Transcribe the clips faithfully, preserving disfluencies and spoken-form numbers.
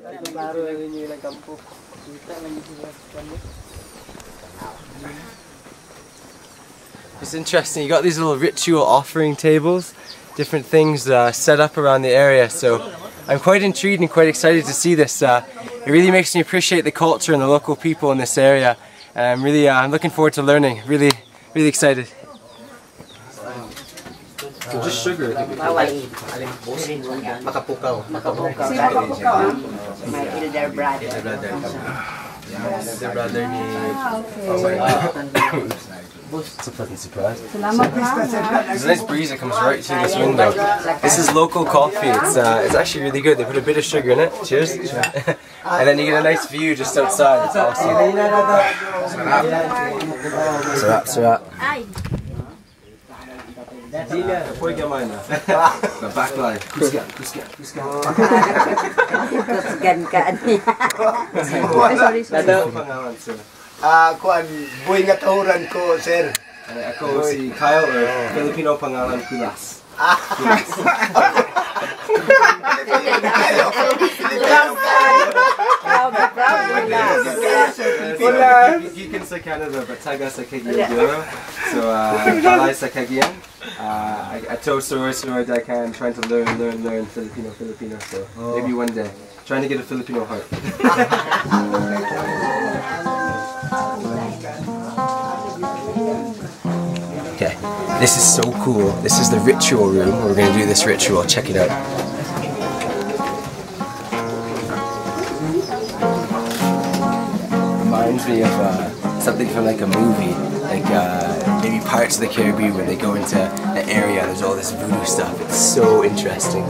Baru ini lagi kampung. Kita lagi di kampung. It's interesting. You got these little ritual offering tables, different things uh, set up around the area. So I'm quite intrigued and quite excited to see this. Uh, it really makes me appreciate the culture and the local people in this area. And I'm really, uh, I'm looking forward to learning. Really, really excited. So just sugar. Makapukaw. My elder brother. Elder brother ni. It's a pleasant surprise. There's a nice breeze that comes right through this window. This is local coffee. It's uh, it's actually really good. They put a bit of sugar in it. Cheers. And then you get a nice view just outside. It's awesome. Sarap, sarap. The back line. Kuskan, kuskan, kuskan. Kuskan ka ani. Sorry, sorry. Ah, kuan buhay ng tahuran ko, sir. Ako si Kyle, Filipino Pangalan Kulas. Gikan sa Canada, but taga sa Kagiyang. So, balay sa Kagiyang. I told Soror Soror that I'm trying to learn, learn, learn Filipino, Filipino. So, maybe one day. Trying to get a Filipino heart. Okay, this is so cool. This is the ritual room. We're going to do this ritual. Check it out. Reminds me of uh, something from like a movie, like uh, maybe Pirates of the Caribbean, where they go into an area and there's all this voodoo stuff. It's so interesting.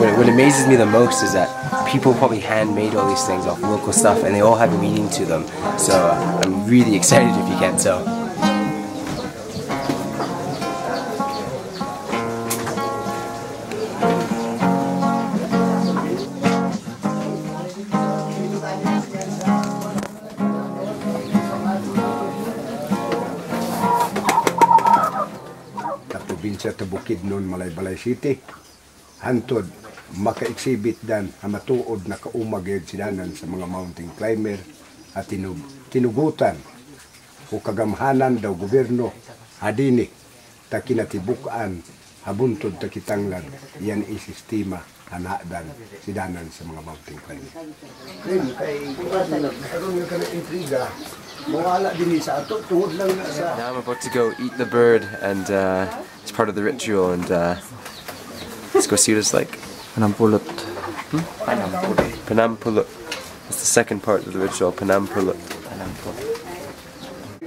What, what amazes me the most is that people probably handmade all these things off local stuff, and they all have a meaning to them. So uh, I'm really excited if you can't tell. Sa tabukid noon Malaybalay City hantod maka-exhibit dan ang matuod na kaumagid sidanan sa mga mountain climber at tinug tinugutan o kagamhanan daw gobyerno adini ta kinatibukan habuntod ta kitanglan yan ay sistema ana dan sidanan sa mga mountain climber din kay karon yung kana intriga mawala din sa ato tungod lang sa. Now I'm about to go eat the bird, and uh, it's part of the ritual, and uh, let's go see what it's like. Panampulot. Hmm? Panampulot. Panampulot. That's the second part of the ritual, Panampulot. Panampulot.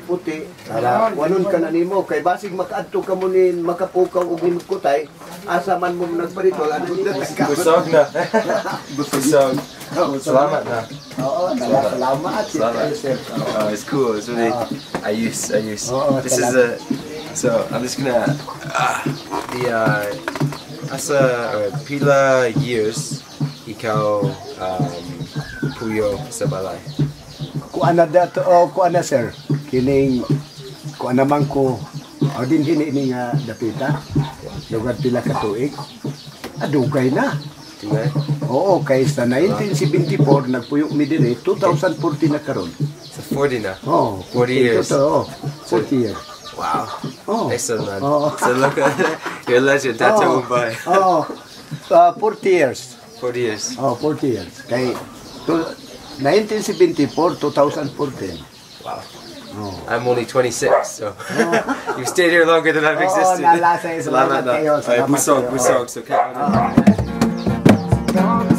Puti, ala, wanon ka na nimo, kay basig makaadto ka mo nin, makapukaw o gimutay, asa man mo nagparitol, andun na ka. Busog na. Busog. Salamat na. Oo, salamat. Salamat. It's cool, it's really, I use, I use. This is a, so I'm just gonna, uh, the, uh, asa, pila years, ikaw, um, puyo sa balay. Kuana dato, oh, kuana sir, kining, kuana man ko, o din hiniining nga dapita, lugar pila katuig, adugay na. Tingay? Oo, kay sa nineteen seventy-four, nagpuyok mi dire, two thousand fourteen na karon. Sa forty na? Oo. forty years? Oo, forty years. Wow. Oh. Excellent, man. Oh. So look at it. You're a legend. That's how we buy. Oh. Uh, forty years. forty years. Oh, forty years. Okay. nineteen seventy-four, two thousand fourteen. Wow. Oh. I'm only twenty-six, so oh. You've stayed here longer than I've existed. Oh, nalasa is a lot of busog, busog, so